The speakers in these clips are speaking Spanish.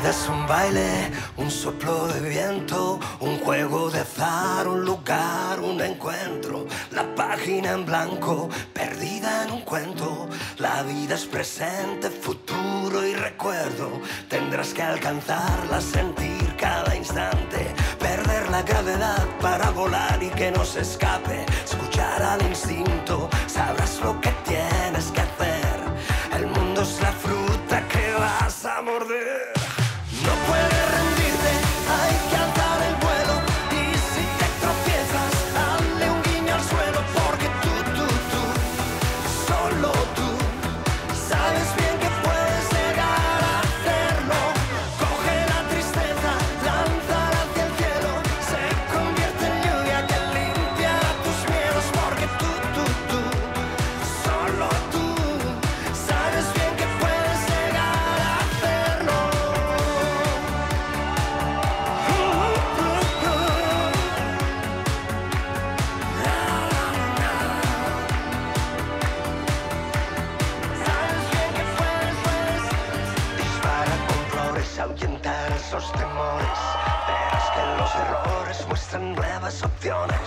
vida es un baile, un soplo de viento, un juego de azar, un lugar, un encuentro, la página en blanco, perdida en un cuento. La vida es presente, futuro y recuerdo. Tendrás que alcanzarla, sentir cada instante, perder la gravedad para volar y que no se escape. Escuchar al instinto, sabrás lo que tienes que hacer. El mundo es la fruta que vas a morder. No puedes rendirte, hay que alzar el vuelo. Y si te tropiezas, dale un guiño al suelo. Porque tú, solo tú, sabes bien que puedes llegar a hacerlo. Coge la tristeza, lánzala hacia el cielo. Se convierte en lluvia que limpiará tus miedos. Porque tú, solo tú, sabes bien que puedes llegar a hacerlo. Sabes bien que puedes. Dispara con flores, ahuyentar esos temores. Verás que los errores muestran nuevas opciones.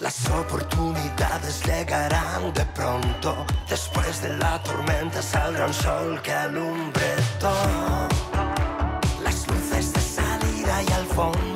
Las oportunidades llegarán de pronto. Después de la tormenta saldrá un sol que alumbre todo. Las luces de salida y al fondo